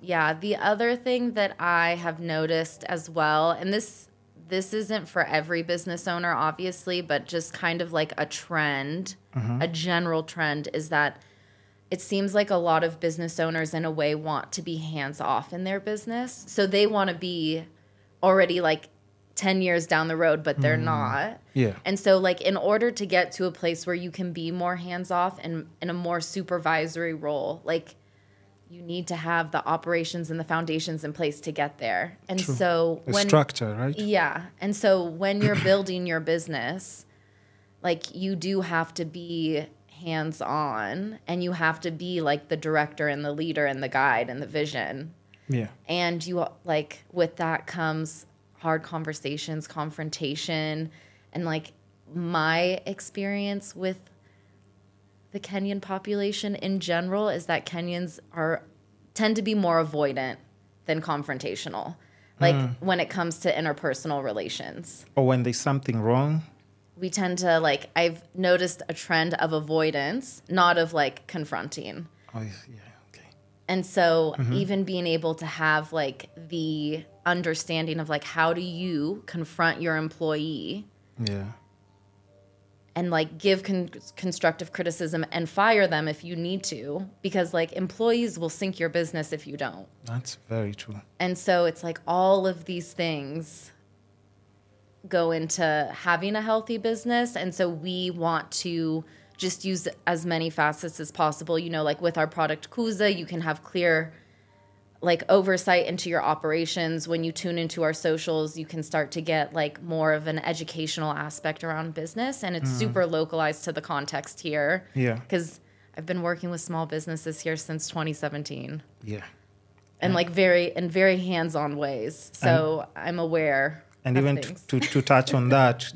Yeah, the other thing that I have noticed as well, and this isn't for every business owner, obviously, but just kind of like a trend, a general trend, is that it seems like a lot of business owners in a way want to be hands-off in their business. So they want to be already like 10 years down the road, but they're not. Yeah. And so like in order to get to a place where you can be more hands-off and in a more supervisory role, like you need to have the operations and the foundations in place to get there. And so the structure, right? Yeah. And so when you're building your business, like you do have to be hands-on and you have to be like the director and the leader and the guide and the vision. Yeah. And you like with that comes hard conversations, confrontation, and like my experience with the Kenyan population in general is that Kenyans tend to be more avoidant than confrontational, like when it comes to interpersonal relations. Or when there's something wrong. We tend to like, I've noticed a trend of avoidance, not of like confronting. Oh, yeah, okay. And so even being able to have like the understanding of like, how do you confront your employee? Yeah. And like give constructive criticism and fire them if you need to, because like employees will sink your business if you don't. That's very true. And so it's like all of these things go into having a healthy business. And so we want to just use as many facets as possible. You know, like with our product Kuza, you can have clear like oversight into your operations. When you tune into our socials, you can start to get like more of an educational aspect around business, and it's super localized to the context here. Yeah. Because I've been working with small businesses here since 2017. Yeah. And like in very hands-on ways. So I'm aware. And even to touch on that.